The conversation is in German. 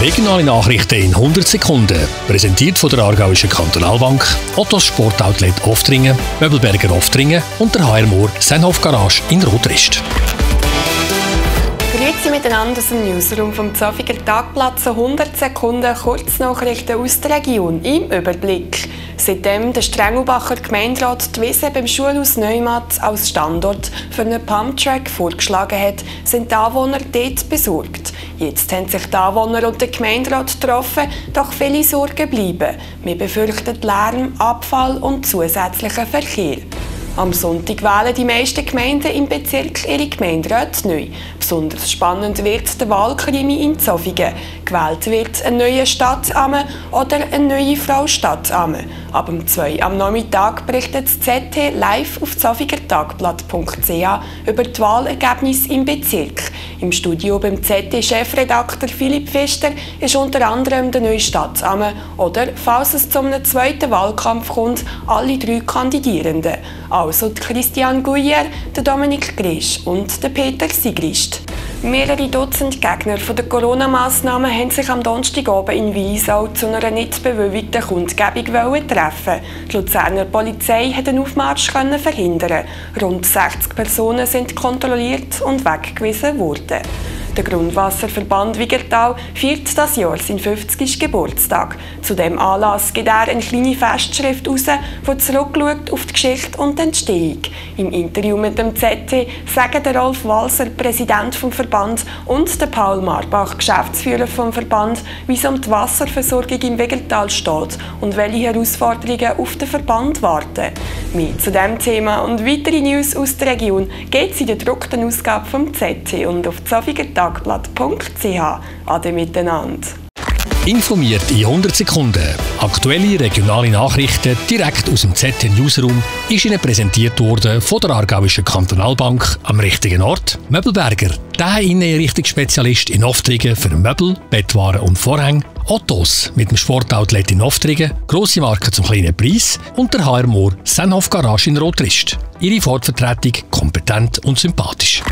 Regionale Nachrichten in 100 Sekunden. Präsentiert von der Aargauischen Kantonalbank, Ottos Sport Outlet Oftringen, Möbelberger Oftringen und der HR Moor Sennhof Garage in Rotrist. Grüezi miteinander aus dem Newsroom vom Zofinger Tagblatt. 100 Sekunden Kurznachrichten aus der Region im Überblick. Seitdem der Strengelbacher Gemeinderat die Wiese beim Schulhaus Neumatt als Standort für einen Pumptrack vorgeschlagen hat, sind die Anwohner dort besorgt. Jetzt haben sich die Anwohner und der Gemeinderat getroffen, doch viele Sorgen bleiben. Wir befürchten Lärm, Abfall und zusätzlichen Verkehr. Am Sonntag wählen die meisten Gemeinden im Bezirk ihre Gemeinderäte neu. Besonders spannend wird der Wahlkrimi in Zofingen. Gewählt wird ein neuer Stadtame oder eine neue Frau Stadtame. Ab 2 Uhr am Nachmittag berichtet das ZT live auf zofingertagblatt.ch über die Wahlergebnisse im Bezirk. Im Studio beim ZT-Chefredakteur Philipp Pfister ist unter anderem der neue Stadtame oder, falls es zu einem zweiten Wahlkampf kommt, alle 3 Kandidierenden. Also Christian Gujer, der Dominik Grisch und der Peter Sigrist. Mehrere Dutzend Gegner der Corona-Massnahmen haben sich am Donnerstagabend in Wiesau zu einer nicht bewilligten Kundgebung treffen. Die Luzerner Polizei konnte den Aufmarsch verhindern. Rund 60 Personen sind kontrolliert und weggewiesen worden. Der Grundwasserverband Wiggertal feiert das Jahr seinen 50. Geburtstag. Zu diesem Anlass gibt er eine kleine Festschrift heraus, die zurückschaut auf die Geschichte und die Entstehung. Im Interview mit dem ZT sagen der Rolf Walser, Präsident des Verbands, und der Paul Marbach, Geschäftsführer des Verbands, wie es um die Wasserversorgung im Wiggertal steht und welche Herausforderungen auf den Verband warten. Mehr zu diesem Thema und weitere News aus der Region geht es in der gedruckten Ausgabe vom ZT und auf zofingertagblatt.ch. Ade miteinander. Informiert in 100 Sekunden. Aktuelle regionale Nachrichten direkt aus dem ZT Newsroom ist Ihnen präsentiert worden von der Aargauischen Kantonalbank am richtigen Ort. Möbelberger, der Inneneinrichtungsspezialist in Oftringen für Möbel, Bettwaren und Vorhänge. Ottos mit dem Sportoutlet in Oftringen, grosse Marke zum kleinen Preis und der HR Moor Sennhof Garage in Rotrist. Ihre Fortvertretung kompetent und sympathisch.